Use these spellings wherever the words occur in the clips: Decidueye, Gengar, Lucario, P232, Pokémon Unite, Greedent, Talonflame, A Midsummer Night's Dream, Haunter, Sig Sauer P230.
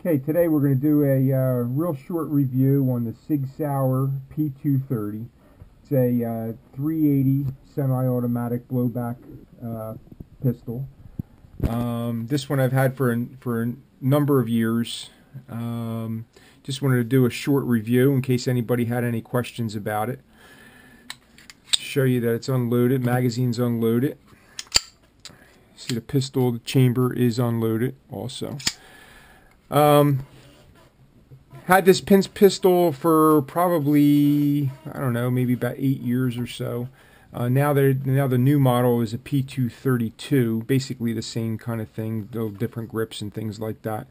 Okay, today we're going to do a real short review on the Sig Sauer P230. It's a 380 semi-automatic blowback pistol. This one I've had for a number of years. Just wanted to do a short review in case anybody had any questions about it. Show you that it's unloaded, magazine's unloaded. See the pistol, the chamber is unloaded also. Had this pistol for probably, I don't know, maybe about 8 years or so. Now the new model is a P232, basically the same kind of thing, though different grips and things like that.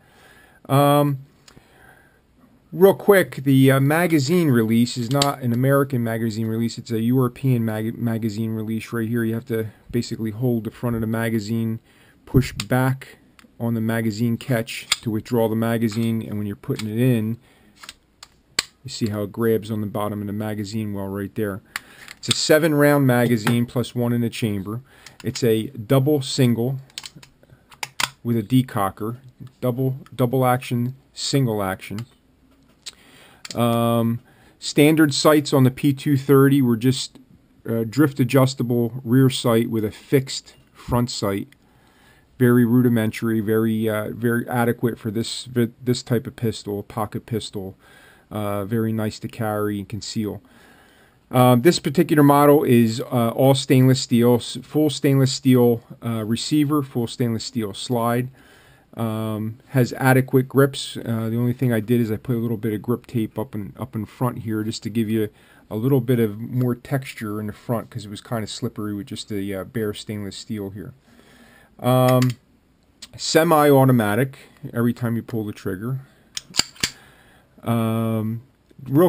Real quick, the magazine release is not an American magazine release, it's a European magazine release right here. You have to basically hold the front of the magazine, push back on the magazine catch to withdraw the magazine, and when you're putting it in, you see how it grabs on the bottom of the magazine well right there. It's a 7-round magazine plus one in the chamber. It's a double single with a decocker, double action, single action. Standard sights on the P230 were just drift adjustable rear sight with a fixed front sight. Very rudimentary, very adequate for this type of pistol, pocket pistol. Very nice to carry and conceal. This particular model is all stainless steel, full stainless steel receiver, full stainless steel slide. Has adequate grips. The only thing I did is I put a little bit of grip tape up in front here just to give you a little bit of more texture in the front because it was kind of slippery with just the bare stainless steel here. Semi-automatic every time you pull the trigger. Real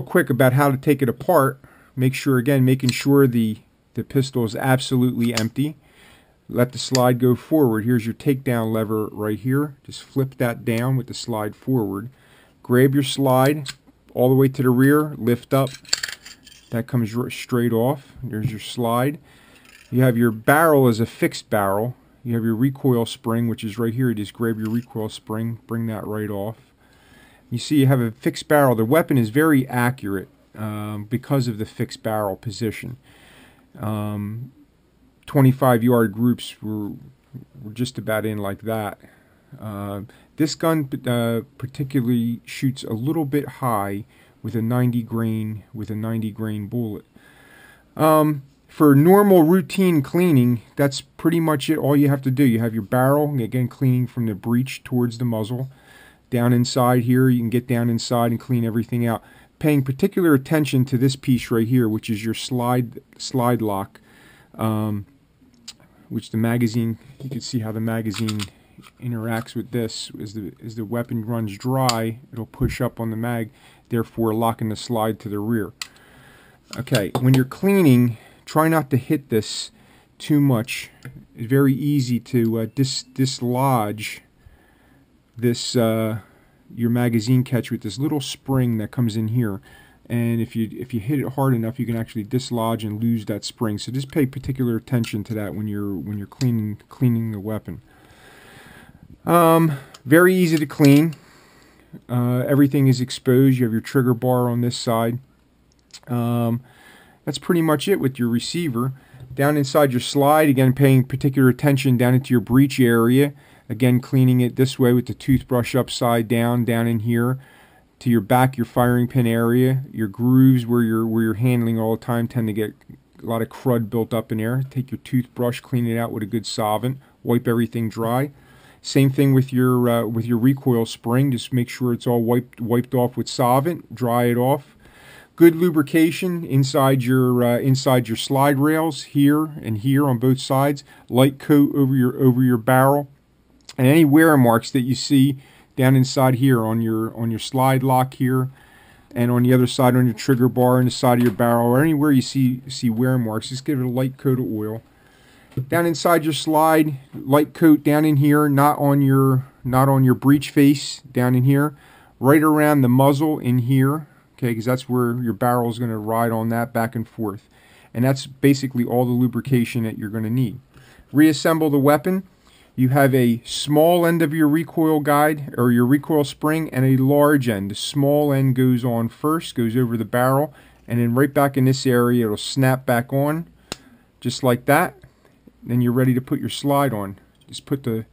quick about how to take it apart. Make sure, again, making sure the pistol is absolutely empty. Let the slide go forward. Here's your takedown lever right here. Just flip that down with the slide forward. Grab your slide all the way to the rear, lift up. That comes straight off. There's your slide. You have your barrel as a fixed barrel. You have your recoil spring, which is right here. You just grab your recoil spring, bring that right off. You see you have a fixed barrel. The weapon is very accurate because of the fixed barrel position. 25-yard groups were just about in like that. This gun particularly shoots a little bit high with a 90 grain bullet. For normal routine cleaning, that's pretty much it. All you have to do, you have your barrel, again cleaning from the breech towards the muzzle. Down inside here, you can get down inside and clean everything out. Paying particular attention to this piece right here, which is your slide lock, which the magazine, you can see how the magazine interacts with this. As the weapon runs dry, it'll push up on the mag, therefore locking the slide to the rear. Okay, when you're cleaning, try not to hit this too much. It's very easy to dislodge this your magazine catch with this little spring that comes in here. And if you hit it hard enough, you can actually dislodge and lose that spring. So just pay particular attention to that when you're cleaning the weapon. Very easy to clean. Everything is exposed. You have your trigger bar on this side. That's pretty much it with your receiver. Down inside your slide, again paying particular attention down into your breech area. Again cleaning it this way with the toothbrush upside down, down in here to your back, your firing pin area. Your grooves where you're handling all the time tend to get a lot of crud built up in there. Take your toothbrush, clean it out with a good solvent, wipe everything dry. Same thing with your recoil spring. Just make sure it's all wiped off with solvent, dry it off. Good lubrication inside your slide rails here and here on both sides. Light coat over your barrel, and any wear marks that you see down inside here on your slide lock here, and on the other side on your trigger bar and the side of your barrel, or anywhere you see wear marks, just give it a light coat of oil. Down inside your slide, light coat down in here, not on your breech face down in here, right around the muzzle in here. Okay, because that's where your barrel is going to ride on that back and forth. And that's basically all the lubrication that you're going to need. Reassemble the weapon. you have a small end of your recoil guide or your recoil spring and a large end. The small end goes on first, goes over the barrel, and then right back in this area it'll snap back on just like that. Then you're ready to put your slide on. Just put the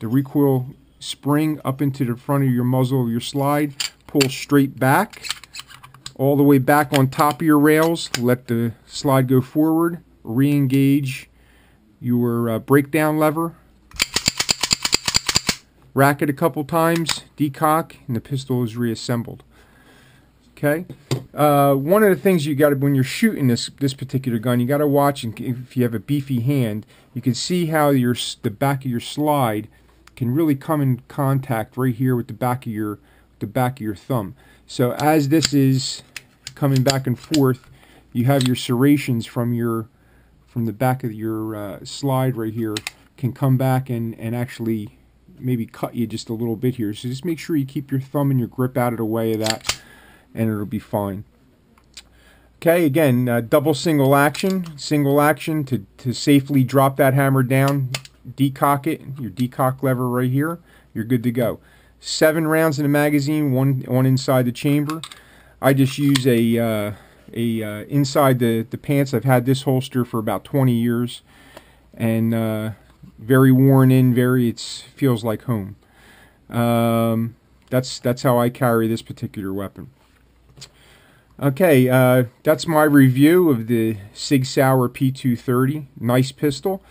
recoil spring up into the front of your muzzle of your slide, pull straight back, all the way back on top of your rails, let the slide go forward, re-engage your breakdown lever, rack it a couple times, decock, and the pistol is reassembled. Okay. One of the things you got to, when you're shooting this particular gun, you got to watch, and if you have a beefy hand, you can see how the back of your slide can really come in contact right here with the back of your thumb. So as this is coming back and forth, you have your serrations from the back of your slide right here can come back and actually maybe cut you just a little bit here. So just make sure you keep your thumb and your grip out of the way of that, and it'll be fine. Okay, again, double single action to safely drop that hammer down, decock it, your decock lever right here, you're good to go. 7 rounds in the magazine, one inside the chamber. I just use a inside the pants. I've had this holster for about 20 years, and very worn in, it feels like home. That's how I carry this particular weapon. Okay, that's my review of the Sig Sauer P230. Nice pistol.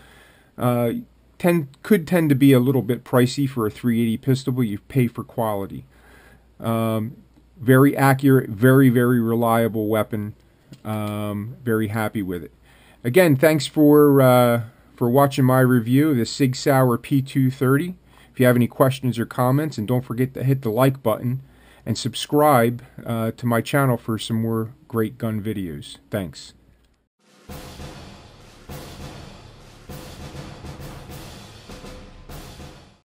Could tend to be a little bit pricey for a 380 pistol, but you pay for quality. Very accurate, very, very reliable weapon. Very happy with it. Again, thanks for watching my review of the Sig Sauer P230. If you have any questions or comments, and don't forget to hit the like button and subscribe to my channel for some more great gun videos. Thanks.